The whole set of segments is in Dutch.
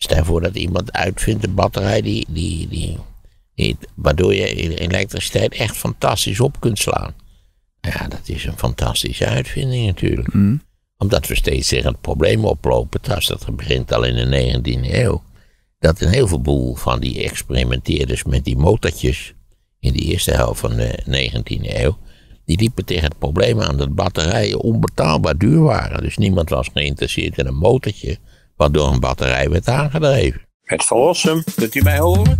Stel voor dat iemand uitvindt een batterij waardoor je elektriciteit echt fantastisch op kunt slaan. Ja, dat is een fantastische uitvinding natuurlijk. Mm. Omdat we steeds tegen het probleem oplopen, dat begint al in de 19e eeuw, dat een heel veel boel van die experimenteerders met die motortjes in de eerste helft van de 19e eeuw, die liepen tegen het probleem aan dat batterijen onbetaalbaar duur waren. Dus niemand was geïnteresseerd in een motortje waardoor een batterij werd aangedreven. Het Van Rossem, kunt u mij horen?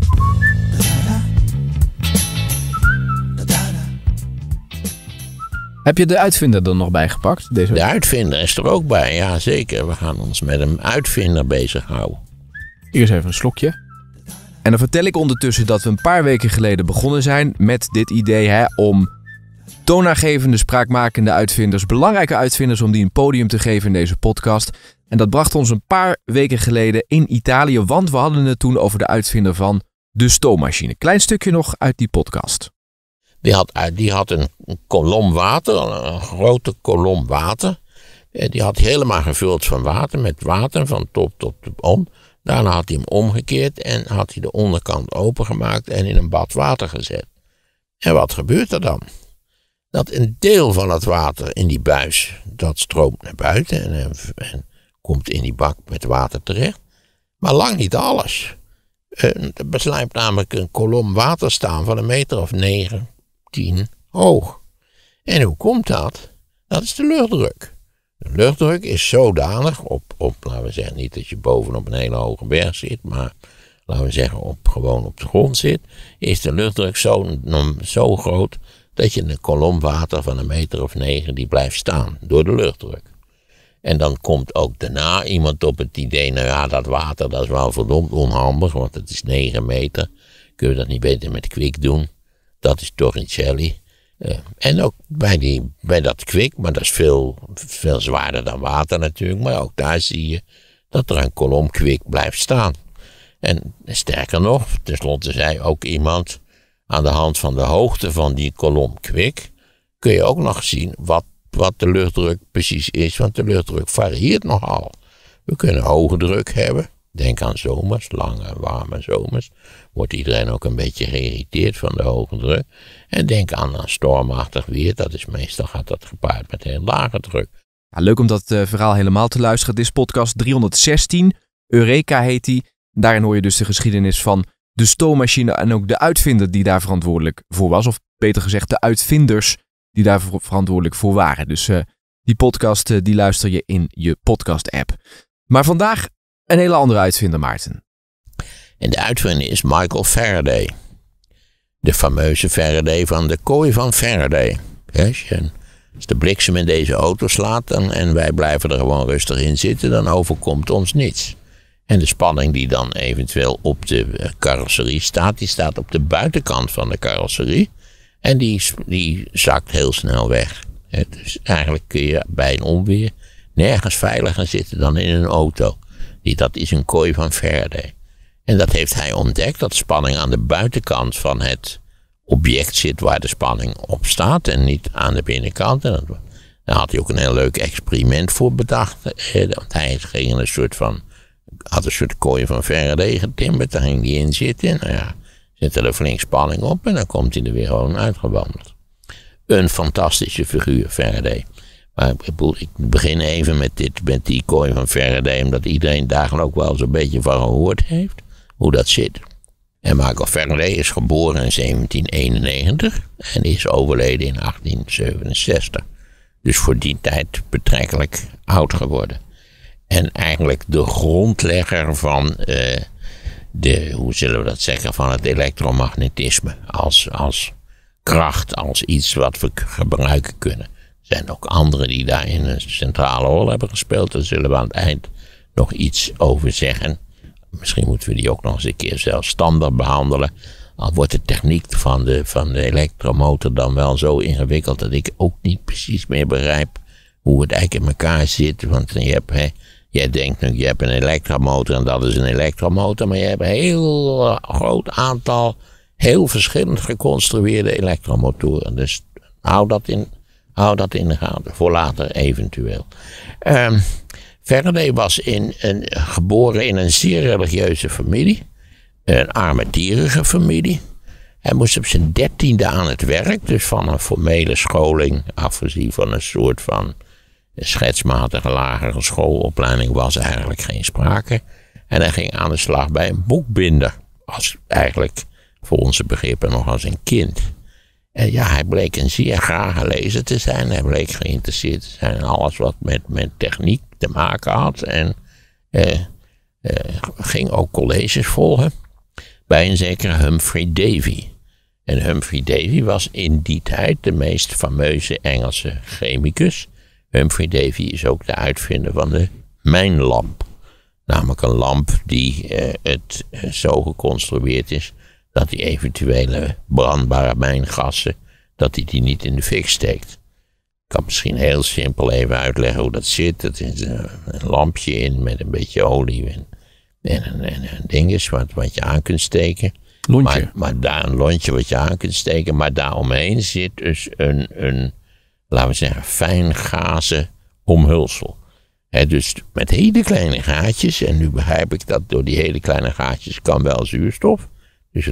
Heb je de uitvinder er nog bij gepakt? Deze week? De uitvinder is er ook bij, ja zeker. We gaan ons met een uitvinder bezighouden. Eerst even een slokje. En dan vertel ik ondertussen dat we een paar weken geleden begonnen zijn met dit idee om toonaangevende, spraakmakende uitvinders, belangrijke uitvinders, om die een podium te geven in deze podcast. En dat bracht ons een paar weken geleden in Italië, want we hadden het toen over de uitvinder van de stoommachine. Klein stukje nog uit die podcast. Die had een kolom water, een grote kolom water. Die had hij helemaal gevuld van water, met water van top tot om. Daarna had hij hem omgekeerd en had hij de onderkant opengemaakt en in een bad water gezet. En wat gebeurt er dan? Dat een deel van het water in die buis, dat stroomt naar buiten en komt in die bak met water terecht. Maar lang niet alles. Er beslijpt namelijk een kolom water staan van een meter of 9, 10 hoog. En hoe komt dat? Dat is de luchtdruk. De luchtdruk is zodanig op laten we zeggen, niet dat je bovenop een hele hoge berg zit, maar laten we zeggen, gewoon op de grond zit, is de luchtdruk zo groot dat je een kolom water van een meter of 9, die blijft staan door de luchtdruk. En dan komt ook daarna iemand op het idee, nou ja, dat water, dat is wel verdomd onhandig, want het is 9 meter. Kun je dat niet beter met kwik doen? Dat is Torricelli. En ook bij dat kwik, maar dat is veel zwaarder dan water natuurlijk, maar ook daar zie je dat er een kolom kwik blijft staan. En sterker nog, tenslotte zei ook iemand, aan de hand van de hoogte van die kolom kwik kun je ook nog zien wat de luchtdruk precies is, want de luchtdruk varieert nogal. We kunnen hoge druk hebben, denk aan zomers, lange warme zomers, wordt iedereen ook een beetje geïrriteerd van de hoge druk. En denk aan stormachtig weer, dat is meestal gaat dat gepaard met heel lage druk. Ja, leuk om dat verhaal helemaal te luisteren. Dit is podcast 316, Eureka heet die. Daarin hoor je dus de geschiedenis van de stoommachine en ook de uitvinder die daar verantwoordelijk voor was, of beter gezegd de uitvinders die daar verantwoordelijk voor waren. Dus die podcast die luister je in je podcast-app. Maar vandaag een hele andere uitvinder, Maarten. En de uitvinder is Michael Faraday. De fameuze Faraday van de kooi van Faraday. Yes, als de bliksem in deze auto slaat en wij blijven er gewoon rustig in zitten, dan overkomt ons niets. En de spanning die dan eventueel op de carrosserie staat, die staat op de buitenkant van de carrosserie. En die zakt heel snel weg. Dus eigenlijk kun je bij een onweer nergens veiliger zitten dan in een auto. Dat is een kooi van Faraday. En dat heeft hij ontdekt, dat spanning aan de buitenkant van het object zit waar de spanning op staat en niet aan de binnenkant. En daar had hij ook een heel leuk experiment voor bedacht. Want hij ging had een soort kooi van Faraday getimmerd, daar ging hij in zitten. Nou ja, zit er flink spanning op en dan komt hij er weer gewoon uitgewandeld. Een fantastische figuur, Faraday. Maar ik begin even met die kooi van Faraday, omdat iedereen daar ook wel zo'n beetje van gehoord heeft, hoe dat zit. En Michael Faraday is geboren in 1791 en is overleden in 1867. Dus voor die tijd betrekkelijk oud geworden. En eigenlijk de grondlegger van van het elektromagnetisme als kracht, als iets wat we gebruiken kunnen. Er zijn ook anderen die daarin een centrale rol hebben gespeeld. Daar zullen we aan het eind nog iets over zeggen. Misschien moeten we die ook nog eens een keer zelfstandig behandelen. Al wordt de techniek van de elektromotor dan wel zo ingewikkeld dat ik ook niet precies meer begrijp hoe het eigenlijk in elkaar zit. Want jij denkt nu, je hebt een elektromotor en dat is een elektromotor, maar je hebt een heel groot aantal heel verschillend geconstrueerde elektromotoren. Dus hou dat in de gaten, voor later eventueel. Faraday was geboren in een zeer religieuze familie. Een armetierige familie. Hij moest op zijn 13e aan het werk. Dus van een formele scholing, afgezien van een soort van schetsmatige lagere schoolopleiding, was eigenlijk geen sprake. En hij ging aan de slag bij een boekbinder. Als eigenlijk voor onze begrippen nog als een kind. En ja, hij bleek een zeer grage lezer te zijn. Hij bleek geïnteresseerd te zijn in alles wat met techniek te maken had. En ging ook colleges volgen bij een zekere Humphrey Davy. En Humphrey Davy was in die tijd de meest fameuze Engelse chemicus. Humphrey Davy is ook de uitvinder van de mijnlamp. Namelijk een lamp die zo geconstrueerd is dat die eventuele brandbare mijngassen, dat hij die niet in de fik steekt. Ik kan misschien heel simpel even uitleggen hoe dat zit. Er is een lampje in met een beetje olie en een ding is wat je aan kunt steken. Lontje. Maar daar een lontje wat je aan kunt steken, maar daaromheen zit dus een laten we zeggen, fijn gazen omhulsel. He, dus met hele kleine gaatjes, en nu begrijp ik dat door die hele kleine gaatjes kan wel zuurstof. Dus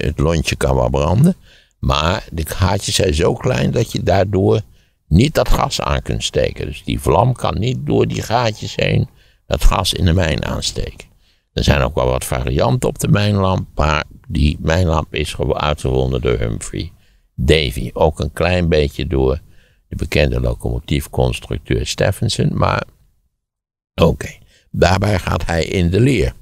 het lontje kan wel branden. Maar de gaatjes zijn zo klein dat je daardoor niet dat gas aan kunt steken. Dus die vlam kan niet door die gaatjes heen dat gas in de mijn aansteken. Er zijn ook wel wat varianten op de mijnlamp. Maar die mijnlamp is uitgevonden door Humphrey Davy. Ook een klein beetje door de bekende locomotiefconstructeur Stephenson. Maar oké. Daarbij gaat hij in de leer.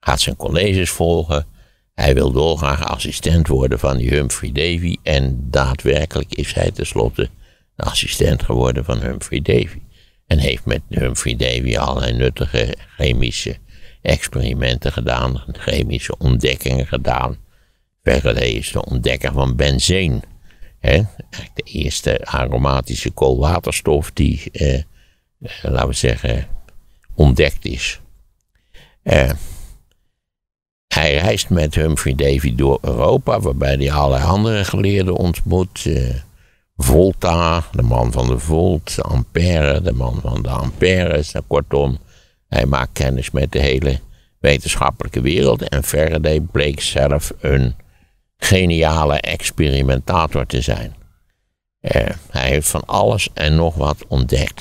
Gaat zijn colleges volgen. Hij wil dolgraag assistent worden van die Humphrey Davy. En daadwerkelijk is hij tenslotte de assistent geworden van Humphrey Davy. En heeft met Humphrey Davy allerlei nuttige chemische experimenten gedaan. Chemische ontdekkingen gedaan. Faraday is de ontdekker van benzeen. He? De eerste aromatische koolwaterstof die, laten we zeggen, ontdekt is. Hij reist met Humphrey Davy door Europa, waarbij hij allerlei andere geleerden ontmoet. Volta, de man van de volt, Ampère, de man van de Ampères. Kortom, hij maakt kennis met de hele wetenschappelijke wereld. En Faraday bleek zelf een geniale experimentator te zijn. Hij heeft van alles en nog wat ontdekt.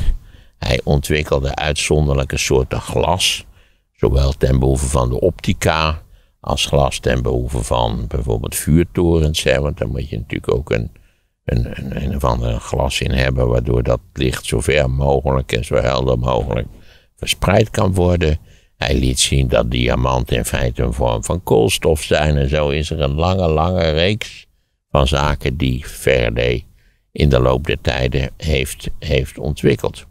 Hij ontwikkelde uitzonderlijke soorten glas, zowel ten behoeve van de optica als glas ten behoeve van bijvoorbeeld vuurtorens. Hè, want daar moet je natuurlijk ook een of ander glas in hebben, waardoor dat licht zo ver mogelijk en zo helder mogelijk verspreid kan worden. Hij liet zien dat diamanten in feite een vorm van koolstof zijn. En zo is er een lange, lange reeks van zaken die Faraday in de loop der tijden heeft ontwikkeld.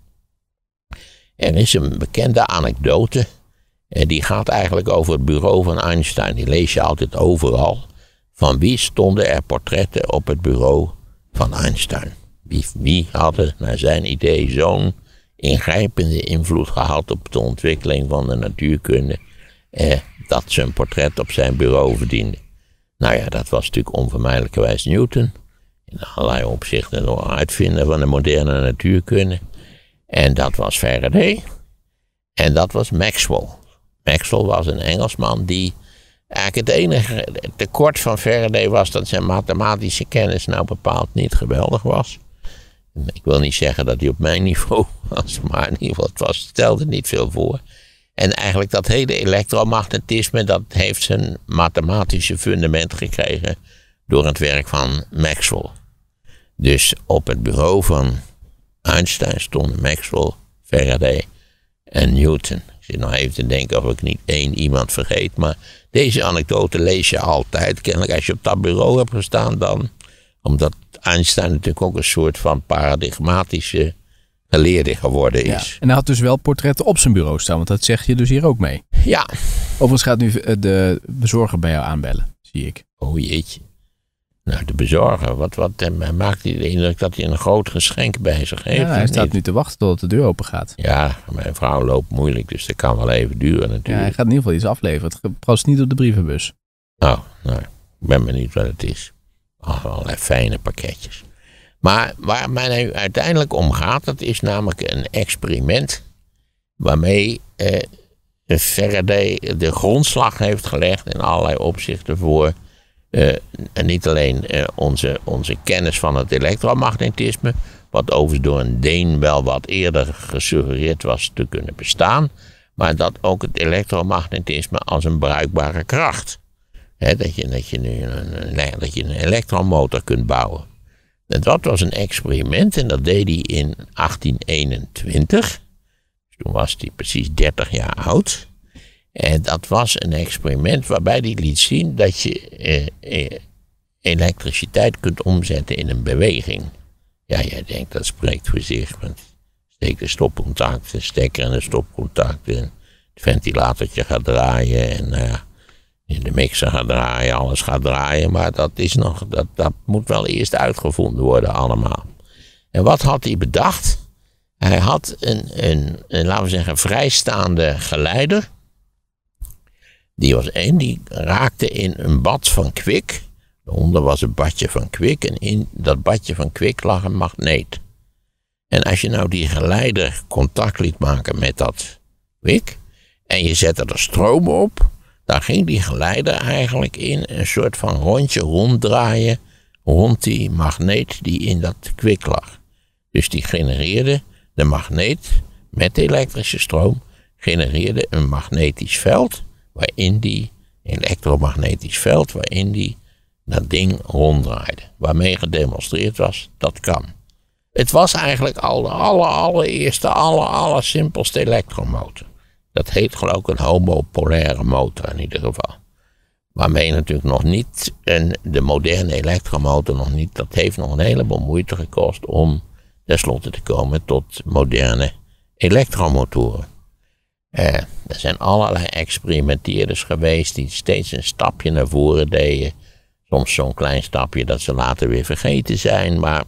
Er is een bekende anekdote. En die gaat eigenlijk over het bureau van Einstein. Die lees je altijd overal. Van wie stonden er portretten op het bureau van Einstein? Wie hadden naar zijn idee zo'n ingrijpende invloed gehad op de ontwikkeling van de natuurkunde, dat ze een portret op zijn bureau verdiende? Nou ja, dat was natuurlijk onvermijdelijkerwijs Newton. In allerlei opzichten nog uitvinder van de moderne natuurkunde. En dat was Faraday. En dat was Maxwell. Maxwell was een Engelsman die eigenlijk het enige tekort van Faraday was dat zijn mathematische kennis nou bepaald niet geweldig was. Ik wil niet zeggen dat hij op mijn niveau was, maar in ieder geval stelde niet veel voor. En eigenlijk dat hele elektromagnetisme, dat heeft zijn mathematische fundament gekregen door het werk van Maxwell. Dus op het bureau van Einstein stonden Maxwell, Faraday en Newton. Ik zit nog even te denken of ik niet één iemand vergeet, maar deze anekdote lees je altijd. Kennelijk als je op dat bureau hebt gestaan dan, omdat Einstein natuurlijk ook een soort van paradigmatische geleerde geworden is. Ja, en hij had dus wel portretten op zijn bureau staan, want dat zeg je dus hier ook mee. Ja. Overigens gaat nu de bezorger bij jou aanbellen, zie ik. Oh jeetje. Nou, de bezorger, wat maakt hij de indruk dat hij een groot geschenk bij zich heeft? Ja, hij staat nu te wachten totdat de deur open gaat. Ja, mijn vrouw loopt moeilijk, dus dat kan wel even duren natuurlijk. Ja, hij gaat in ieder geval iets afleveren. Het past niet op de brievenbus. Oh, nou, ik ben benieuwd wat het is. Allerlei fijne pakketjes. Maar waar mij nu uiteindelijk om gaat, dat is namelijk een experiment waarmee Faraday de grondslag heeft gelegd in allerlei opzichten voor niet alleen onze kennis van het elektromagnetisme, wat overigens door een Deen wel wat eerder gesuggereerd was te kunnen bestaan, maar dat ook het elektromagnetisme als een bruikbare kracht. He, dat je een elektromotor kunt bouwen. En dat was een experiment en dat deed hij in 1821. Toen was hij precies 30 jaar oud. En dat was een experiment waarbij hij liet zien dat je elektriciteit kunt omzetten in een beweging. Ja, jij denkt dat spreekt voor zich. Want steek de stopcontact, de stekker en de stopcontact. En het ventilatortje gaat draaien en de mixer gaat draaien, alles gaat draaien. Maar dat moet wel eerst uitgevonden worden allemaal. En wat had hij bedacht? Hij had een laten we zeggen, vrijstaande geleider. Die was één, die raakte in een bad van kwik. Daaronder was een badje van kwik en in dat badje van kwik lag een magneet. En als je nou die geleider contact liet maken met dat kwik en je zette er stroom op, dan ging die geleider eigenlijk in een soort van rondje ronddraaien rond die magneet die in dat kwik lag. Dus die genereerde de magneet met de elektrische stroom, genereerde een magnetisch veld waarin die, een elektromagnetisch veld waarin die dat ding ronddraaide. Waarmee gedemonstreerd was, dat kan. Het was eigenlijk al de allereerste, simpelste elektromotor. Dat heet geloof ik een homopolaire motor in ieder geval. Waarmee natuurlijk nog niet, en de moderne elektromotor nog niet, dat heeft nog een heleboel moeite gekost om tenslotte te komen tot moderne elektromotoren. Er zijn allerlei experimenteerders geweest die steeds een stapje naar voren deden. Soms zo'n klein stapje dat ze later weer vergeten zijn, maar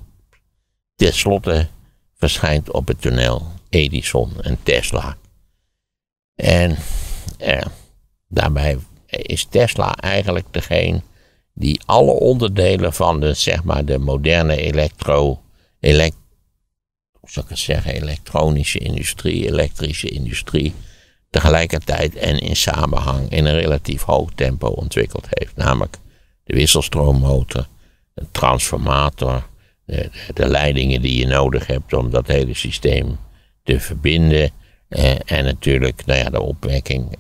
tenslotte verschijnt op het toneel Edison en Tesla. En daarbij is Tesla eigenlijk degene die alle onderdelen van de, zeg maar, de moderne elektrische industrie tegelijkertijd en in samenhang in een relatief hoog tempo ontwikkeld heeft. Namelijk de wisselstroommotor, de transformator, de leidingen die je nodig hebt om dat hele systeem te verbinden. En natuurlijk de opwekking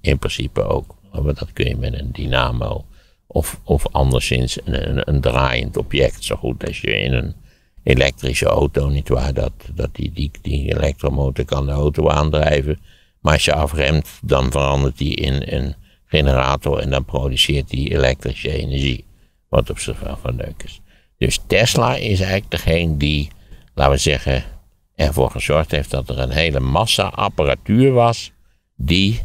in principe ook. Dat kun je met een dynamo of anderszins een draaiend object. Zo goed als je in een elektrische auto, nietwaar, die elektromotor kan de auto aandrijven. Maar als je afremt, dan verandert die in een generator en dan produceert die elektrische energie. Wat op zoveel van leuk is. Dus Tesla is eigenlijk degene die, laten we zeggen, ervoor gezorgd heeft dat er een hele massa apparatuur was die,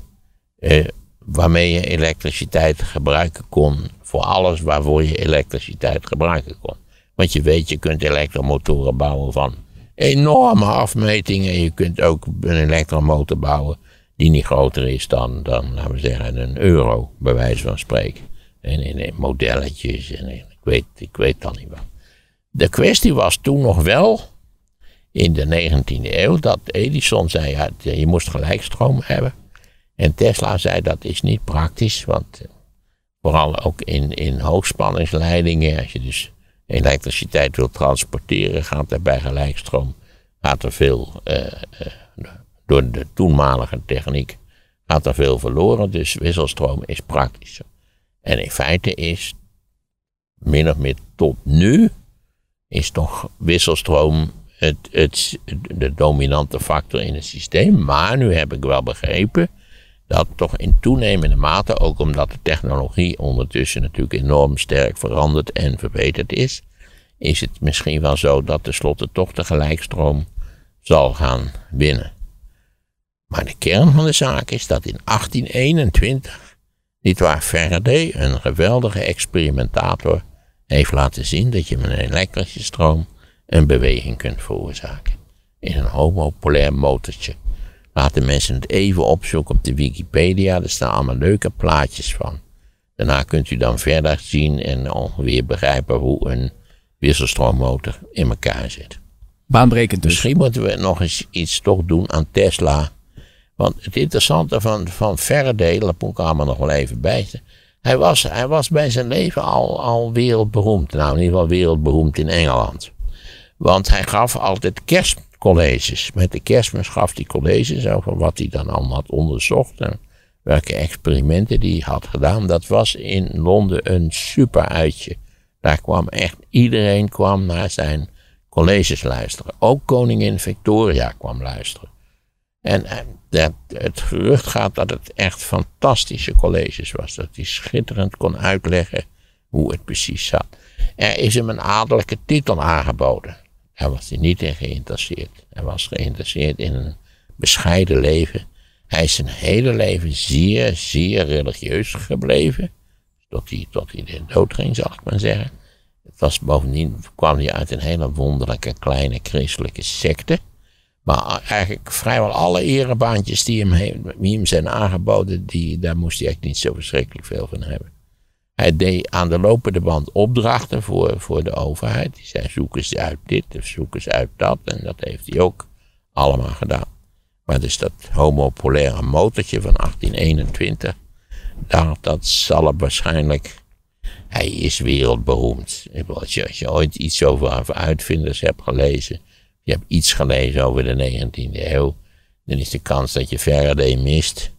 waarmee je elektriciteit gebruiken kon voor alles waarvoor je elektriciteit gebruiken kon. Want je weet, je kunt elektromotoren bouwen van enorme afmetingen. Je kunt ook een elektromotor bouwen die niet groter is dan laten we zeggen, een euro, bij wijze van spreken. En in modelletjes en ik weet dan niet wat. De kwestie was toen nog wel, in de 19e eeuw, dat Edison zei, ja, je moest gelijkstroom hebben. En Tesla zei, dat is niet praktisch, want vooral ook in hoogspanningsleidingen, als je dus elektriciteit wil transporteren, gaat er bij gelijkstroom veel door de toenmalige techniek gaat er veel verloren, dus wisselstroom is praktischer. En in feite is, min of meer tot nu, is toch wisselstroom de dominante factor in het systeem. Maar nu heb ik wel begrepen dat toch in toenemende mate, ook omdat de technologie ondertussen natuurlijk enorm sterk veranderd en verbeterd is, is het misschien wel zo dat tenslotte toch de gelijkstroom zal gaan winnen. Maar de kern van de zaak is dat in 1821, nietwaar, Faraday, een geweldige experimentator, heeft laten zien dat je met een elektrische stroom een beweging kunt veroorzaken. In een homopolair motortje. Laten mensen het even opzoeken op de Wikipedia, er staan allemaal leuke plaatjes van. Daarna kunt u dan verder zien en ongeveer begrijpen hoe een wisselstroommotor in elkaar zit. Baanbrekend dus. Misschien moeten we nog eens iets toch doen aan Tesla Want het interessante van Faraday, dat moet ik allemaal nog wel even bij. Hij was bij zijn leven al wereldberoemd. Nou, in ieder geval wereldberoemd in Engeland. Want hij gaf altijd kerstcolleges. Met de kerstmis gaf hij colleges over wat hij dan allemaal had onderzocht. En welke experimenten hij had gedaan. Dat was in Londen een super uitje. Daar kwam echt iedereen naar zijn colleges luisteren. Ook koningin Victoria kwam luisteren. En het gerucht gaat dat het echt fantastische colleges was. Dat hij schitterend kon uitleggen hoe het precies zat. Er is hem een adellijke titel aangeboden. Daar was hij niet in geïnteresseerd. Hij was geïnteresseerd in een bescheiden leven. Hij is zijn hele leven zeer, zeer religieus gebleven. Tot hij de dood ging, zal ik maar zeggen. Het was bovendien, kwam hij uit een hele wonderlijke kleine christelijke secte. Maar eigenlijk vrijwel alle erebaantjes die hem zijn aangeboden, daar moest hij echt niet zo verschrikkelijk veel van hebben. Hij deed aan de lopende band opdrachten voor de overheid. Die zei, zoek eens uit dit of zoek eens uit dat. En dat heeft hij ook allemaal gedaan. Maar dus dat homopolaire motortje van 1821, dat zal er waarschijnlijk... Hij is wereldberoemd. Als je ooit iets over uitvinders hebt gelezen... Je hebt iets gelezen over de 19e eeuw. Dan is de kans dat je Faraday mist,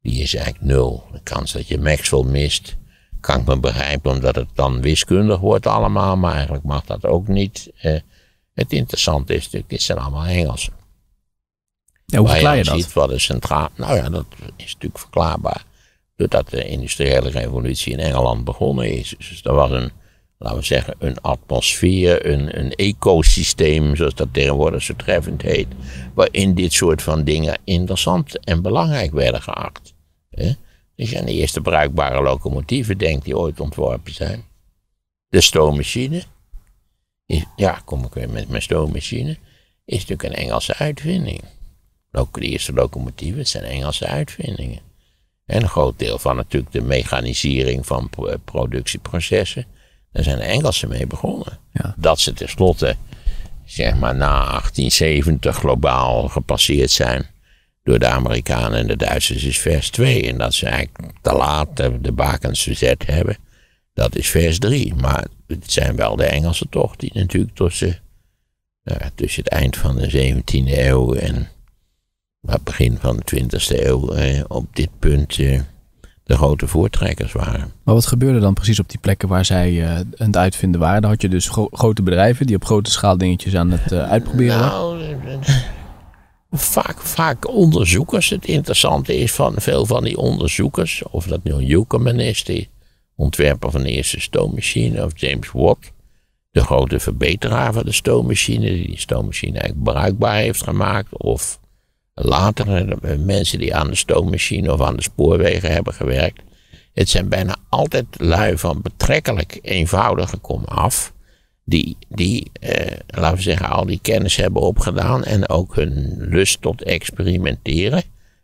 die is eigenlijk nul. De kans dat je Maxwell mist, kan ik me begrijpen omdat het dan wiskundig wordt allemaal. Maar eigenlijk mag dat ook niet. Het interessante is natuurlijk, dit zijn allemaal Engelsen. Ja, hoe verklaar je dat? Ziet wat een centraal, nou ja, dat is natuurlijk verklaarbaar. Doordat de industriële revolutie in Engeland begonnen is. Dus er was een... Laten we zeggen, een atmosfeer, een ecosysteem, zoals dat tegenwoordig zo treffend heet. Waarin dit soort van dingen interessant en belangrijk werden geacht. Dus aan de eerste bruikbare locomotieven denkt die ooit ontworpen zijn. De stoommachine. Ja, kom ik weer met mijn stoommachine. Is natuurlijk een Engelse uitvinding. Ook de eerste locomotieven zijn Engelse uitvindingen. En een groot deel van natuurlijk de mechanisering van productieprocessen. Daar zijn de Engelsen mee begonnen. Ja. Dat ze tenslotte, zeg maar na 1870 globaal gepasseerd zijn door de Amerikanen en de Duitsers is vers 2. En dat ze eigenlijk te laat de bakens verzet hebben, dat is vers 3. Maar het zijn wel de Engelsen toch die natuurlijk tussen het eind van de 17e eeuw en het begin van de 20e eeuw op dit punt... de grote voortrekkers waren. Maar wat gebeurde dan precies op die plekken waar zij aan het uitvinden waren? Dan had je dus grote bedrijven die op grote schaal dingetjes aan het uitproberen waren? Nou, vaak onderzoekers. Het interessante is van veel van die onderzoekers, of dat nu Newcomen is, de ontwerper van de eerste stoommachine, of James Watt, de grote verbeteraar van de stoommachine, die de stoommachine eigenlijk bruikbaar heeft gemaakt, of... Later, mensen die aan de stoommachine of aan de spoorwegen hebben gewerkt. Het zijn bijna altijd lui van betrekkelijk eenvoudige komaf. Die laten we zeggen, al die kennis hebben opgedaan. En ook hun lust tot experimenteren.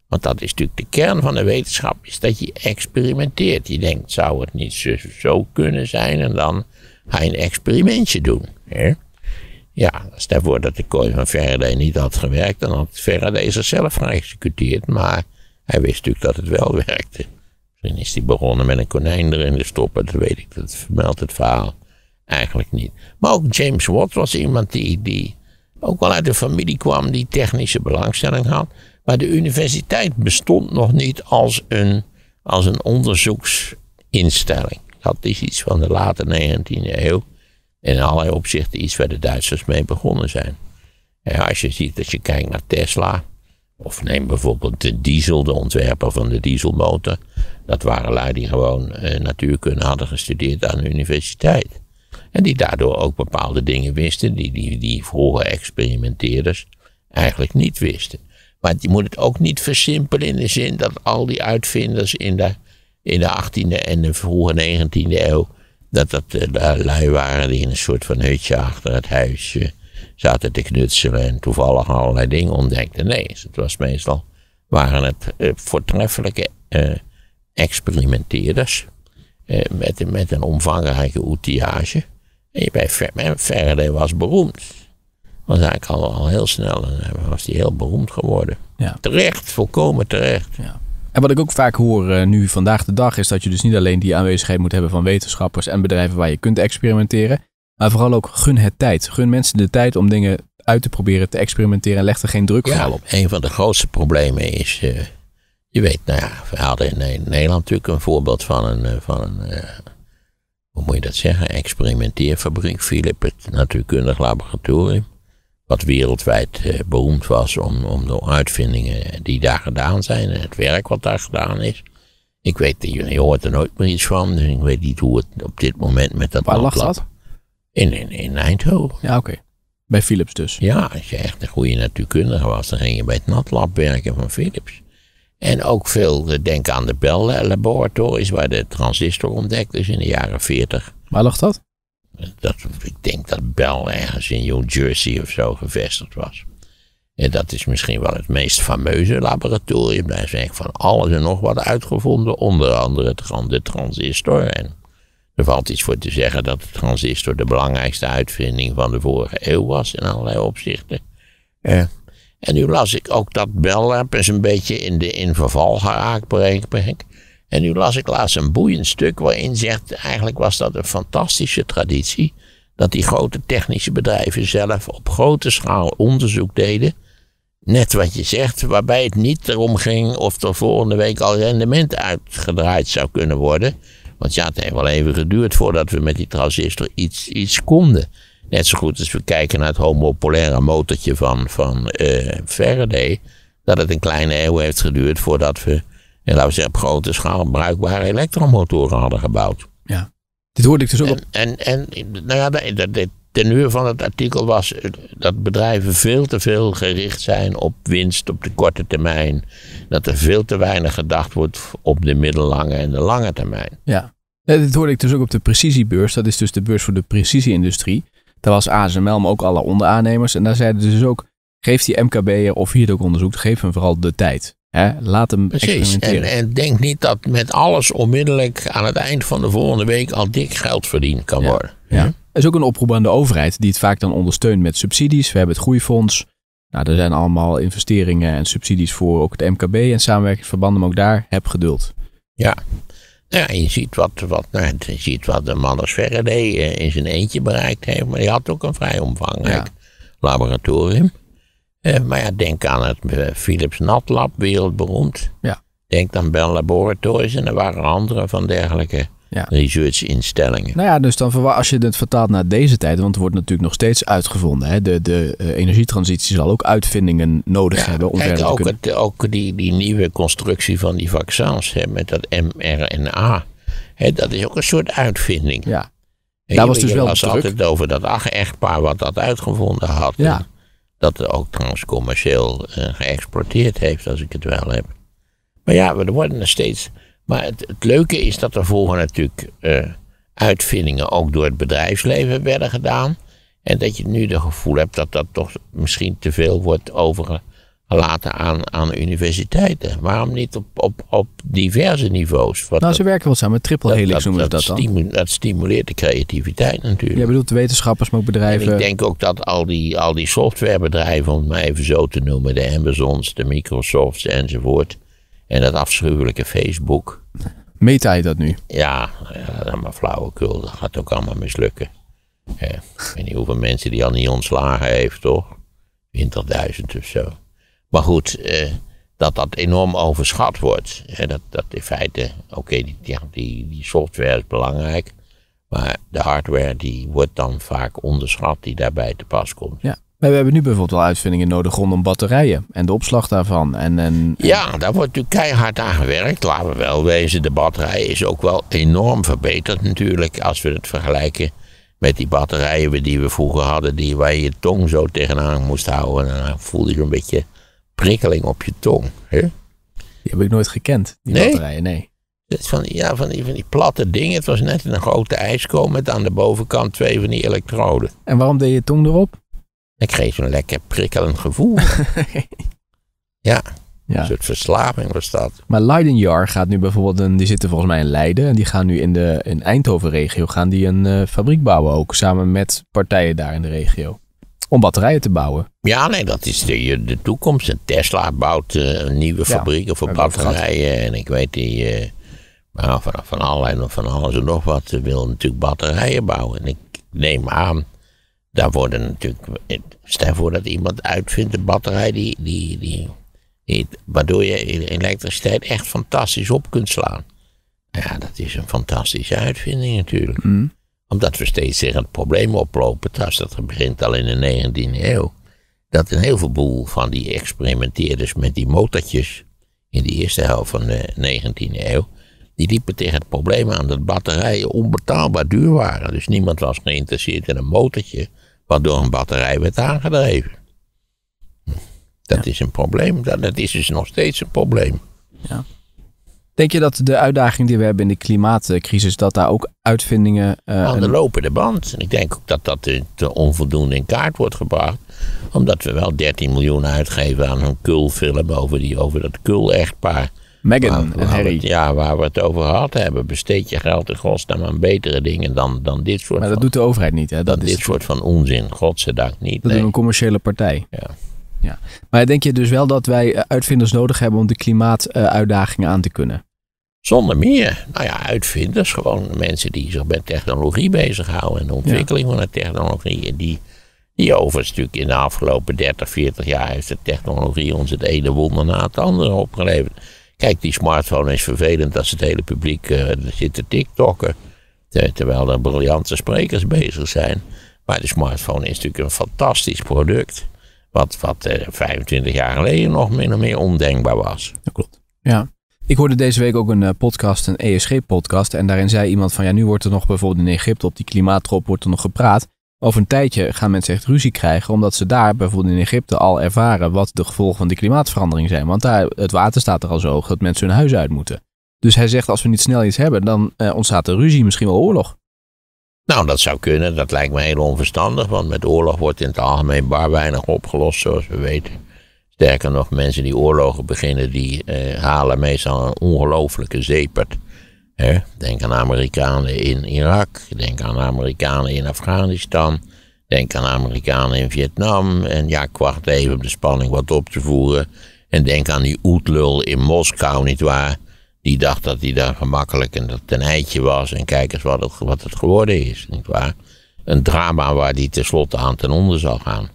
Want dat is natuurlijk de kern van de wetenschap. Is dat je experimenteert. Je denkt, zou het niet zo kunnen zijn? En dan ga je een experimentje doen. Hè? Ja, stel voor dat de kooi van Faraday niet had gewerkt, dan had Faraday zichzelf geëxecuteerd, maar hij wist natuurlijk dat het wel werkte. Misschien is hij begonnen met een konijn erin te stoppen, dat weet ik, dat vermeldt het verhaal eigenlijk niet. Maar ook James Watt was iemand die ook wel uit een familie kwam die technische belangstelling had, maar de universiteit bestond nog niet als een onderzoeksinstelling. Dat is iets van de late 19e eeuw. In allerlei opzichten iets waar de Duitsers mee begonnen zijn. En als je ziet dat je kijkt naar Tesla, of neem bijvoorbeeld de diesel, de ontwerper van de dieselmotor. Dat waren lui die gewoon natuurkunde hadden gestudeerd aan de universiteit. En die daardoor ook bepaalde dingen wisten die vroege experimenteerders eigenlijk niet wisten. Maar je moet het ook niet versimpelen in de zin dat al die uitvinders in de 18e en de vroege 19e eeuw dat lui waren die in een soort van hutje achter het huisje zaten te knutselen en toevallig allerlei dingen ontdekten. Nee, het was meestal, waren het voortreffelijke experimenteerders met een omvangrijke outillage. En Faraday was beroemd. was eigenlijk al heel snel, was hij heel beroemd geworden. Ja. Terecht, volkomen terecht. Ja. En wat ik ook vaak hoor nu vandaag de dag is dat je dus niet alleen die aanwezigheid moet hebben van wetenschappers en bedrijven waar je kunt experimenteren. Maar vooral ook gun het tijd. Gun mensen de tijd om dingen uit te proberen, te experimenteren en leg er geen druk vooral op. Een van de grootste problemen is, je weet, we hadden in Nederland natuurlijk een voorbeeld van een hoe moet je dat zeggen, experimenteerfabriek, Philips, het natuurkundig laboratorium. Wat wereldwijd beroemd was om de uitvindingen die daar gedaan zijn en het werk wat daar gedaan is. Ik weet, je hoort er nooit meer iets van, dus ik weet niet hoe het op dit moment met dat landlab. Waar lag dat? In Eindhoven. Ja, oké. Bij Philips dus. Ja, als je echt een goede natuurkundige was, dan ging je bij het natlab werken van Philips. En ook veel, denk aan de Bell Laboratories, waar de transistor ontdekt is in de jaren 40. Waar lag dat? Ik denk dat Bell ergens in New Jersey of zo gevestigd was. En dat is misschien wel het meest fameuze laboratorium. Daar is eigenlijk van alles en nog wat uitgevonden. Onder andere de transistor. En er valt iets voor te zeggen dat de transistor de belangrijkste uitvinding van de vorige eeuw was. In allerlei opzichten. Ja. En nu las ik ook dat Bell Lab is een beetje in verval geraakt, breekbaar. En nu las ik laatst een boeiend stuk waarin zegt, eigenlijk was dat een fantastische traditie, dat die grote technische bedrijven zelf op grote schaal onderzoek deden, net wat je zegt, waarbij het niet erom ging of er volgende week al rendement uitgedraaid zou kunnen worden. Want ja, het heeft wel even geduurd voordat we met die transistor iets konden. Net zo goed als we kijken naar het homopolaire motortje van Faraday, dat het een kleine eeuw heeft geduurd voordat we, en laten we zeggen, op grote schaal bruikbare elektromotoren hadden gebouwd. Ja, dit hoorde ik dus ook. De teneur van het artikel was dat bedrijven veel te veel gericht zijn op winst op de korte termijn. Dat er veel te weinig gedacht wordt op de middellange en de lange termijn. Ja, dit hoorde ik dus ook op de precisiebeurs. Dat is dus de beurs voor de precisieindustrie. Daar was ASML, maar ook alle onderaannemers. En daar zeiden ze dus ook, geef die MKB'er of wie het ook onderzoekt, geef hem vooral de tijd. He, laat hem experimenteren. En denk niet dat met alles onmiddellijk aan het eind van de volgende week al dik geld verdiend kan worden. Ja. Er is ook een oproep aan de overheid die het vaak dan ondersteunt met subsidies. We hebben het groeifonds. Nou, er zijn allemaal investeringen en subsidies voor ook het MKB en samenwerkingsverbanden. Maar ook daar, heb geduld. Ja, ja, je ziet wat de Maarten van Rossem in zijn eentje bereikt heeft. Maar die had ook een vrij omvangrijk laboratorium. Maar ja, denk aan het Philips Natlab, wereldberoemd. Ja. Denk aan Bell Laboratories en er waren andere van dergelijke researchinstellingen. Nou ja, dus dan als je het vertaalt naar deze tijd, want het wordt natuurlijk nog steeds uitgevonden. Hè? De energietransitie zal ook uitvindingen nodig hebben. Om kijk, ook, die nieuwe constructie van die vaccins, hè, met dat mRNA, hè, dat is ook een soort uitvinding. Ja. Daar was dus wel druk. Je had het over dat echtpaar wat dat uitgevonden had. Ja. Dat er ook trouwens commercieel geëxporteerd heeft, als ik het wel heb. Maar ja, er worden er steeds. Maar het leuke is dat er volgen natuurlijk uitvindingen ook door het bedrijfsleven werden gedaan. En dat je nu het gevoel hebt dat dat toch misschien te veel wordt overgelaten aan universiteiten. Waarom niet op diverse niveaus? Nou, ze werken wel samen. Triple helix noemen ze dat dan. Dat stimuleert de creativiteit natuurlijk. Jij bedoelt de wetenschappers, maar ook bedrijven. En ik denk ook dat al die softwarebedrijven, om het maar even zo te noemen, de Amazons, de Microsofts enzovoort, en dat afschuwelijke Facebook. Meta heet dat nu? Ja, maar flauwekul. Dat gaat ook allemaal mislukken. Ik weet niet hoeveel mensen die al niet ontslagen heeft, toch? 20.000 of zo. Maar goed, dat enorm overschat wordt. Dat in feite, oké, die software is belangrijk. Maar de hardware die wordt dan vaak onderschat die daarbij te pas komt. Ja, maar we hebben nu bijvoorbeeld wel uitvindingen nodig rondom batterijen. En de opslag daarvan. Ja, daar wordt natuurlijk keihard aan gewerkt. Laten we wel wezen, de batterij is ook wel enorm verbeterd natuurlijk. Als we het vergelijken met die batterijen die we vroeger hadden. Waar je tong zo tegenaan moest houden. En dan voelde je een beetje prikkeling op je tong. Hè? Die heb ik nooit gekend, die batterijen, nee. Van die platte dingen. Het was net een grote ijskool met aan de bovenkant 2 van die elektroden. En waarom deed je tong erop? Ik kreeg zo'n lekker prikkelend gevoel. Een soort verslaving was dat. Maar Leidenjar gaat nu bijvoorbeeld, die zitten volgens mij in Leiden. En die gaan nu in Eindhoven regio gaan die een fabriek bouwen ook. Samen met partijen daar in de regio. om batterijen te bouwen. Ja, nee, dat is de toekomst. En Tesla bouwt nieuwe fabrieken voor batterijen. En ik weet die van allerlei en van alles en nog wat wil natuurlijk batterijen bouwen. En ik neem aan, daar worden natuurlijk, stel voor dat iemand uitvindt een batterij die waardoor je elektriciteit echt fantastisch op kunt slaan. Ja, dat is een fantastische uitvinding natuurlijk. Mm. Omdat we steeds tegen het probleem oplopen, dat begint al in de 19e eeuw, dat een heel veel boel van die experimenteerders met die motortjes in de eerste helft van de 19e eeuw, die liepen tegen het probleem aan dat batterijen onbetaalbaar duur waren. Dus niemand was geïnteresseerd in een motortje wat door een batterij werd aangedreven. Dat is een probleem, dat is dus nog steeds een probleem. Ja. Denk je dat de uitdaging die we hebben in de klimaatcrisis, dat daar ook uitvindingen... aan de lopende band. En ik denk ook dat dat onvoldoende in kaart wordt gebracht. Omdat we wel 13 miljoen uitgeven aan een Kul-film over dat Kul-echtpaar. Megan en Harry. Waar we het over gehad hebben. Besteed je geld in godsnaam aan betere dingen dan dit soort... Maar dat doet de overheid niet, hè? Dat is dit soort van onzin, godzijdank niet. Dat doet een commerciële partij. Ja. Ja. Maar denk je dus wel dat wij uitvinders nodig hebben om de klimaatuitdagingen aan te kunnen? Zonder meer. Nou ja, uitvinders, gewoon mensen die zich met technologie bezighouden en de ontwikkeling van de technologie. En die overigens natuurlijk in de afgelopen 30, 40 jaar heeft de technologie ons het ene wonder na het andere opgeleverd. Kijk, die smartphone is vervelend als het hele publiek zit te tiktokken, terwijl er briljante sprekers bezig zijn. Maar de smartphone is natuurlijk een fantastisch product, wat 25 jaar geleden nog min of meer ondenkbaar was. Dat klopt. Ja. Ik hoorde deze week ook een podcast, een ESG-podcast. En daarin zei iemand van, ja, nu wordt er nog bijvoorbeeld in Egypte op die klimaattrop wordt er nog gepraat. Over een tijdje gaan mensen echt ruzie krijgen, omdat ze daar bijvoorbeeld in Egypte al ervaren wat de gevolgen van de klimaatverandering zijn. Want daar, het water staat er al zo hoog dat mensen hun huis uit moeten. Dus hij zegt, als we niet snel iets hebben, dan ontstaat er ruzie, misschien wel oorlog. Nou, dat zou kunnen. Dat lijkt me heel onverstandig, want met oorlog wordt in het algemeen bar weinig opgelost, zoals we weten. Sterker nog, mensen die oorlogen beginnen, die halen meestal een ongelofelijke zeepert. He? Denk aan Amerikanen in Irak, denk aan Amerikanen in Afghanistan, denk aan Amerikanen in Vietnam. En ja, kwart even om de spanning wat op te voeren. En denk aan die oetlul in Moskou, nietwaar? Die dacht dat hij daar gemakkelijk en dat het een eitje was. En kijk eens wat het geworden is, nietwaar? Een drama waar die tenslotte aan ten onder zal gaan.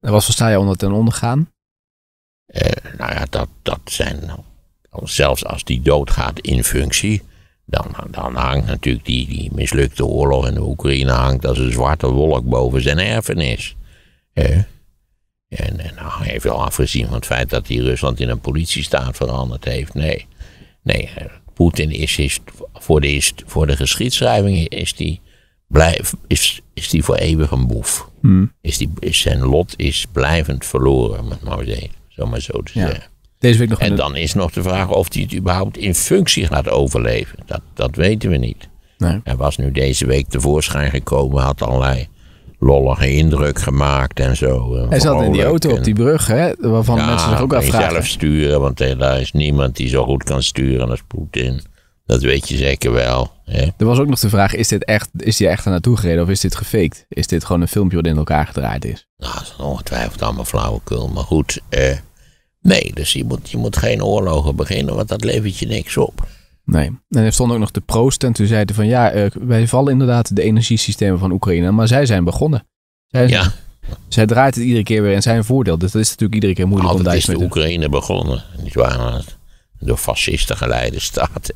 En wat versta je onder ten onder gaan? Nou ja, dat zijn, zelfs als die doodgaat in functie, dan hangt natuurlijk die mislukte oorlog in de Oekraïne hangt als een zwarte wolk boven zijn erfenis. En nou, heeft al afgezien van het feit dat hij Rusland in een politiestaat veranderd heeft. Nee, Poetin is voor de geschiedschrijving is die voor eeuwig een boef. Hmm. Zijn lot is blijvend verloren, maar zo te zeggen. Deze week nog en dan is nog de vraag of hij het überhaupt in functie gaat overleven. Dat weten we niet. Nee. Hij was nu deze week tevoorschijn gekomen, had allerlei lollige indruk gemaakt en zo. Hij zat in die auto op die brug, hè, waarvan mensen zich ook afvragen. Ja, zelf sturen, want daar is niemand die zo goed kan sturen als Poetin. Dat weet je zeker wel. Hè. Er was ook nog de vraag, is hij echt er naartoe gereden of is dit gefaked? Is dit gewoon een filmpje wat in elkaar gedraaid is? Nou, dat is ongetwijfeld allemaal flauwekul, maar goed. Nee, dus je moet geen oorlogen beginnen, want dat levert je niks op. Nee. En er stond ook nog de proost en toen zeiden van ja, wij vallen inderdaad de energiesystemen van Oekraïne, maar zij zijn begonnen. Zij draait het iedere keer weer in zijn voordeel, dus dat is natuurlijk iedere keer moeilijk om daar iets mee te doen. Altijd is de Oekraïne begonnen, niet waar, door fascisten geleide staat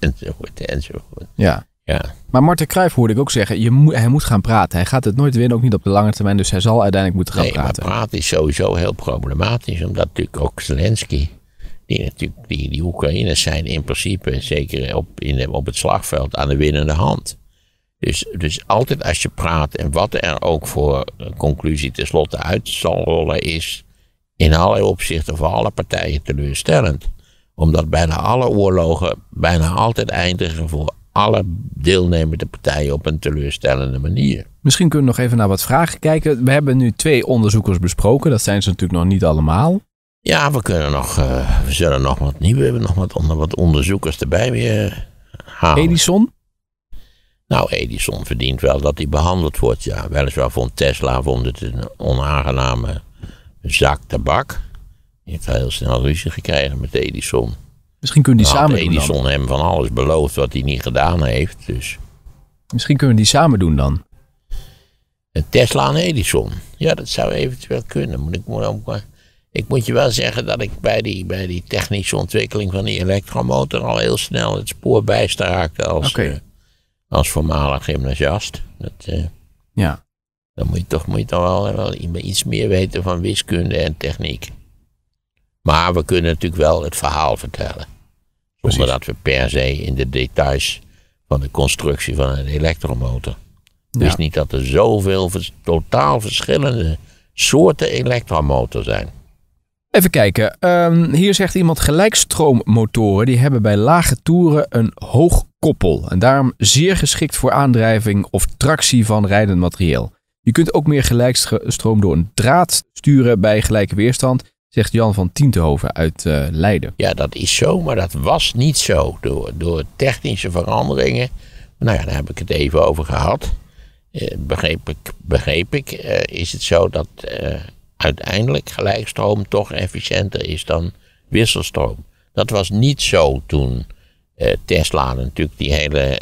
enzovoort. Ja. Ja. Maar Marten Cruijff hoorde ik ook zeggen, hij moet gaan praten. Hij gaat het nooit winnen, ook niet op de lange termijn, dus hij zal uiteindelijk moeten gaan praten. Maar praten is sowieso heel problematisch, omdat natuurlijk ook Zelensky, die Oekraïners zijn in principe, zeker op het slagveld, aan de winnende hand. Dus altijd als je praat en wat er ook voor conclusie tenslotte uit zal rollen is, in allerlei opzichten voor alle partijen teleurstellend. Omdat bijna alle oorlogen bijna altijd eindigen voor alle deelnemende partijen op een teleurstellende manier. Misschien kunnen we nog even naar wat vragen kijken. We hebben nu 2 onderzoekers besproken. Dat zijn ze natuurlijk nog niet allemaal. Ja, we zullen nog wat nieuwe, we hebben nog wat onderzoekers erbij weer halen. Edison? Nou, Edison verdient wel dat hij behandeld wordt, ja. Weliswaar vond Tesla het een onaangename zak tabak. Hij heeft heel snel ruzie gekregen met Edison. Misschien kunnen die samen doen dan. Edison hem van alles beloofd wat hij niet gedaan heeft, dus... Misschien kunnen we die samen doen dan. Tesla en Edison. Ja, dat zou eventueel kunnen. Ik moet je wel zeggen dat ik bij die technische ontwikkeling van die elektromotor al heel snel het spoor bijsta raakte als voormalig gymnasiast. Ja. Dan moet je toch wel iets meer weten van wiskunde en techniek. Maar we kunnen natuurlijk wel het verhaal vertellen. Zonder dat we per se in de details van de constructie van een elektromotor. Dus niet dat er zoveel totaal verschillende soorten elektromotor zijn. Even kijken. Hier zegt iemand gelijkstroommotoren. Die hebben bij lage toeren een hoog koppel. En daarom zeer geschikt voor aandrijving of tractie van rijdend materieel. Je kunt ook meer gelijkstroom door een draad sturen bij gelijke weerstand. Zegt Jan van Tientehoven uit Leiden. Ja, dat is zo, maar dat was niet zo. Door technische veranderingen. Nou ja, daar heb ik het even over gehad. Begreep ik, is het zo dat uiteindelijk gelijkstroom toch efficiënter is dan wisselstroom. Dat was niet zo toen Tesla natuurlijk die hele,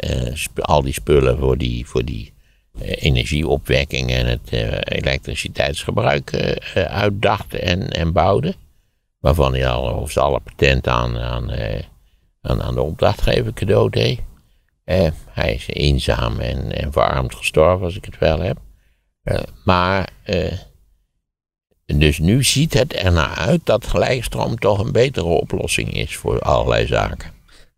al die spullen voor die energieopwekking en het elektriciteitsgebruik uitdacht en bouwde. Waarvan hij alle patenten aan de opdrachtgever cadeau deed. Hij is eenzaam en verarmd gestorven, als ik het wel heb. Dus nu ziet het ernaar uit dat gelijkstroom toch een betere oplossing is voor allerlei zaken.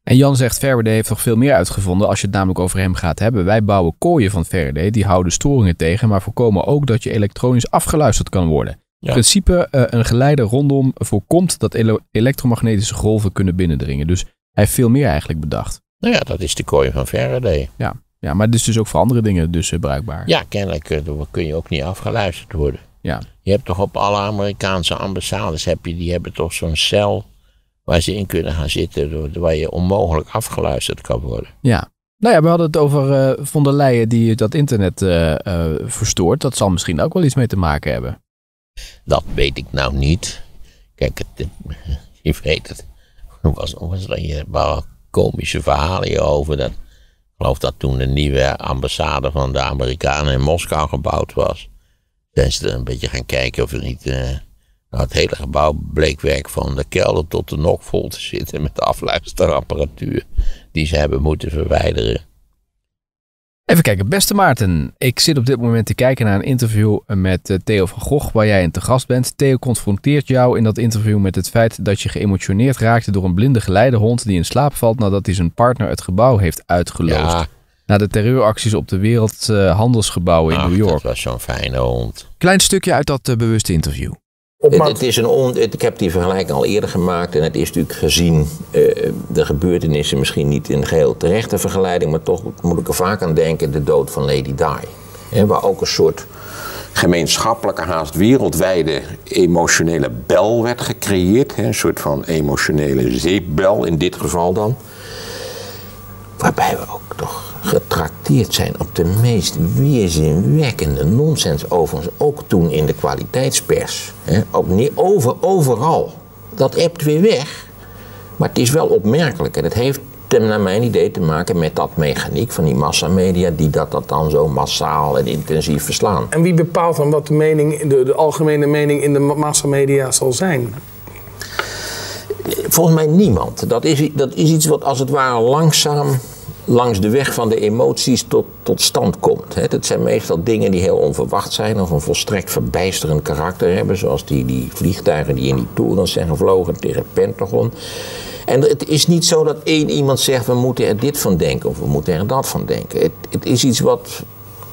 En Jan zegt, Faraday heeft nog veel meer uitgevonden als je het namelijk over hem gaat hebben. Wij bouwen kooien van Faraday, die houden storingen tegen, maar voorkomen ook dat je elektronisch afgeluisterd kan worden. Ja. In principe, een geleider rondom voorkomt dat elektromagnetische golven kunnen binnendringen. Dus hij heeft veel meer eigenlijk bedacht. Nou ja, dat is de kooi van Faraday. Ja, maar het is dus ook voor andere dingen dus bruikbaar. Ja, kennelijk kun je ook niet afgeluisterd worden. Ja. Je hebt toch op alle Amerikaanse ambassades, die hebben toch zo'n cel waar ze in kunnen gaan zitten, waar je onmogelijk afgeluisterd kan worden. Ja, nou ja, we hadden het over Von der Leyen die dat internet verstoort. Dat zal misschien ook wel iets mee te maken hebben. Dat weet ik nou niet. Kijk, je weet het. Hoe was dat je... Komische verhalen hierover. Ik geloof dat toen de nieuwe ambassade van de Amerikanen in Moskou gebouwd was. Zijn ze er een beetje gaan kijken of er niet... het hele gebouw bleek werk van de kelder tot de nok vol te zitten met de afluisterapparatuur die ze hebben moeten verwijderen. Even kijken. Beste Maarten, ik zit op dit moment te kijken naar een interview met Theo van Gogh, waar jij te gast bent. Theo confronteert jou in dat interview met het feit dat je geëmotioneerd raakte door een blinde geleidehond die in slaap valt nadat hij zijn partner het gebouw heeft uitgeloosd. Ja. Na de terreuracties op de wereldhandelsgebouwen in New York. Dat was zo'n fijne hond. Klein stukje uit dat bewuste interview. Ik heb die vergelijking al eerder gemaakt en het is natuurlijk gezien de gebeurtenissen misschien niet in geheel terechte vergelijking, maar toch moet ik er vaak aan denken, de dood van Lady Di. He, waar ook een soort gemeenschappelijke, haast wereldwijde emotionele bel werd gecreëerd, een soort van emotionele zeepbel in dit geval dan. Waarbij we ook toch getrakteerd zijn op de meest weerzinwekkende nonsens, overigens ook toen in de kwaliteitspers. Overal. Dat ebt weer weg. Maar het is wel opmerkelijk en het heeft naar mijn idee te maken met dat mechaniek van die massamedia die dat dan zo massaal en intensief verslaan. En wie bepaalt dan wat de algemene mening in de massamedia zal zijn? Volgens mij niemand. Dat is iets wat als het ware langzaam langs de weg van de emoties tot stand komt. Dat zijn meestal dingen die heel onverwacht zijn of een volstrekt verbijsterend karakter hebben. Zoals die vliegtuigen die in die torens zijn gevlogen tegen het Pentagon. En het is niet zo dat één iemand zegt we moeten er dit van denken of we moeten er dat van denken. Het is iets wat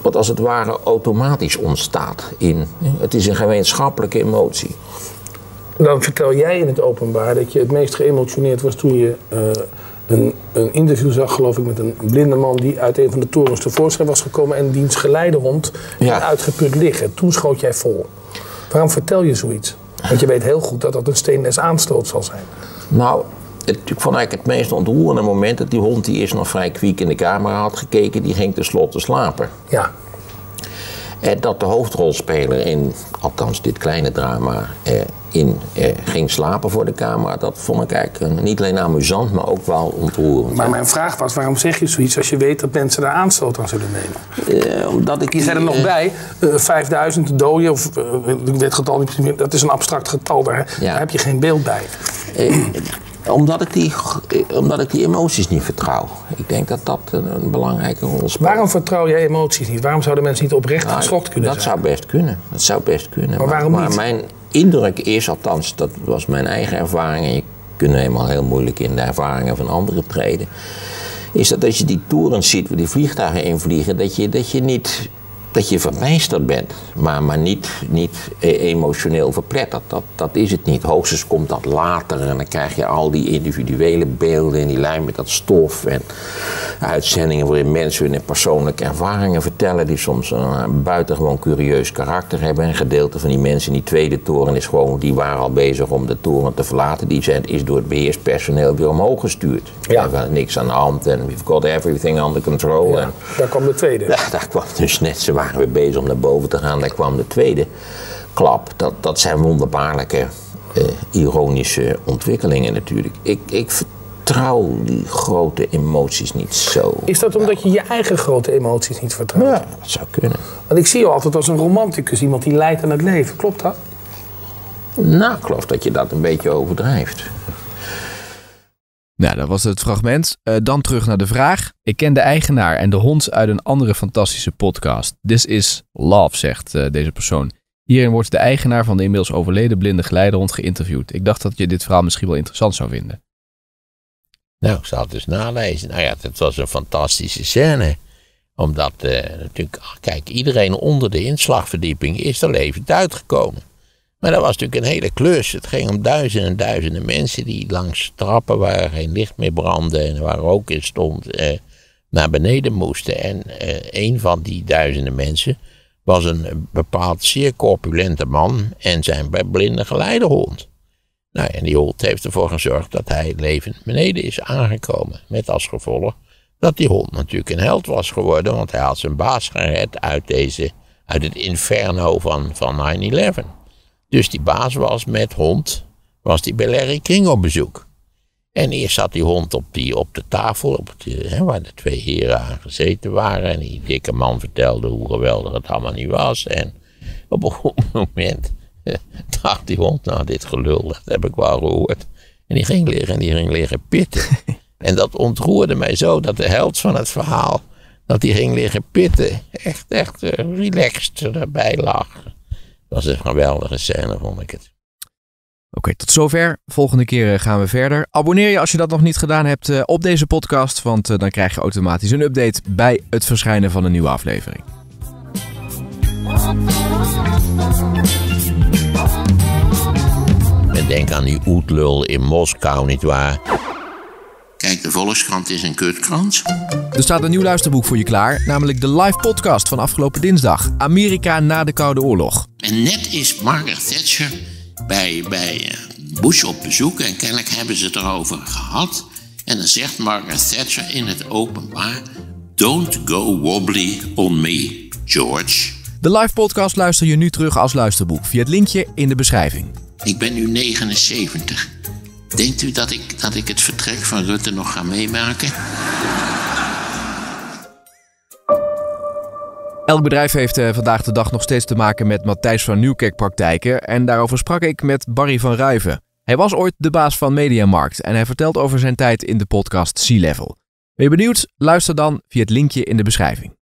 als het ware automatisch ontstaat. Het is een gemeenschappelijke emotie. Dan vertel jij in het openbaar dat je het meest geëmotioneerd was toen je een interview zag, geloof ik, met een blinde man die uit een van de torens tevoorschijn was gekomen en diens geleidehond uitgeput liggen. Toen schoot jij vol. Waarom vertel je zoiets? Want je weet heel goed dat dat een steenles aanstoot zal zijn. Nou, Ik vond eigenlijk het meest ontroerende moment dat die hond die eerst nog vrij kwiek in de camera had gekeken, die ging tenslotte slapen. Ja. En dat de hoofdrolspeler in, althans dit kleine drama, ging slapen voor de camera, dat vond ik eigenlijk niet alleen amusant, maar ook wel ontroerend. Maar mijn vraag was, waarom zeg je zoiets als je weet dat mensen daar aanstoot aan zullen nemen? Je zei er nog bij, 5000 doden, of dit getal niet meer, dat is een abstract getal, daar heb je geen beeld bij. Omdat ik die emoties niet vertrouw. Ik denk dat dat een belangrijke rol speelt. Waarom vertrouw jij emoties niet? Waarom zouden mensen niet oprecht geschokt kunnen zijn? Dat zou best kunnen. Maar waarom niet? Mijn indruk is, althans dat was mijn eigen ervaring, en je kunt helemaal heel moeilijk in de ervaringen van anderen treden, is dat als je die torens ziet waar die vliegtuigen in vliegen, dat je verbijsterd bent, maar niet emotioneel verpletterd. Dat is het niet. Hoogstens komt dat later en dan krijg je al die individuele beelden in die lijn met dat stof en uitzendingen waarin mensen hun persoonlijke ervaringen vertellen die soms een buitengewoon curieus karakter hebben. Een gedeelte van die mensen in die tweede toren is gewoon, die waren al bezig om de toren te verlaten. Die zijn is door het beheerspersoneel weer omhoog gestuurd. Ja. Niks aan de hand en we've got everything under control. Ja, en daar kwam de tweede. Daar kwam dus net zo. Waren we bezig om naar boven te gaan, daar kwam de tweede klap. Dat zijn wonderbaarlijke, ironische ontwikkelingen natuurlijk. Ik vertrouw die grote emoties niet zo. Is dat omdat je je eigen grote emoties niet vertrouwt? Ja, dat zou kunnen. Want ik zie je altijd als een romanticus, iemand die lijdt aan het leven. Klopt dat? Nou, ik geloof dat je dat een beetje overdrijft. Nou, dat was het fragment. Dan terug naar de vraag. Ik ken de eigenaar en de hond uit een andere fantastische podcast. This is Love, zegt deze persoon. Hierin wordt de eigenaar van de inmiddels overleden blinde geleidehond geïnterviewd. Ik dacht dat je dit verhaal misschien wel interessant zou vinden. Nou, ik zal het dus nalezen. Nou ja, het was een fantastische scène. Omdat natuurlijk, kijk, iedereen onder de inslagverdieping is er levend uitgekomen. Maar dat was natuurlijk een hele klus. Het ging om duizenden en duizenden mensen die langs trappen waar geen licht meer brandde en waar rook in stond, naar beneden moesten. En een van die duizenden mensen was een bepaald zeer corpulente man en zijn blinde geleidehond. Nou, en die hond heeft ervoor gezorgd dat hij levend beneden is aangekomen. Met als gevolg dat die hond natuurlijk een held was geworden, want hij had zijn baas gered uit het inferno van 9/11. Dus die baas was met hond, was die bij Larry King op bezoek. En eerst zat die hond op de tafel, waar de twee heren aan gezeten waren. En die dikke man vertelde hoe geweldig het allemaal niet was. En op een goed moment dacht die hond, nou dit gelul, dat heb ik wel gehoord. En die ging liggen pitten. En dat ontroerde mij zo, dat de held van het verhaal, dat die ging liggen pitten. Echt relaxed erbij lag. Dat was een geweldige scène, vond ik het. Oké, tot zover. Volgende keer gaan we verder. Abonneer je als je dat nog niet gedaan hebt op deze podcast, want dan krijg je automatisch een update bij het verschijnen van een nieuwe aflevering. En denk aan die oetlul in Moskou, nietwaar? Kijk, de Volkskrant is een kutkrant. Er staat een nieuw luisterboek voor je klaar, namelijk de live podcast van afgelopen dinsdag. Amerika na de Koude Oorlog. En net is Margaret Thatcher bij Bush op bezoek en kennelijk hebben ze het erover gehad. En dan zegt Margaret Thatcher in het openbaar: Don't go wobbly on me, George. De live podcast luister je nu terug als luisterboek via het linkje in de beschrijving. Ik ben nu 79. Denkt u dat ik het vertrek van Rutte nog ga meemaken? Elk bedrijf heeft vandaag de dag nog steeds te maken met Matthijs van Nieuwkerk-praktijken. En daarover sprak ik met Barry van Ruiven. Hij was ooit de baas van Mediamarkt en hij vertelt over zijn tijd in de podcast Sea Level. Ben je benieuwd? Luister dan via het linkje in de beschrijving.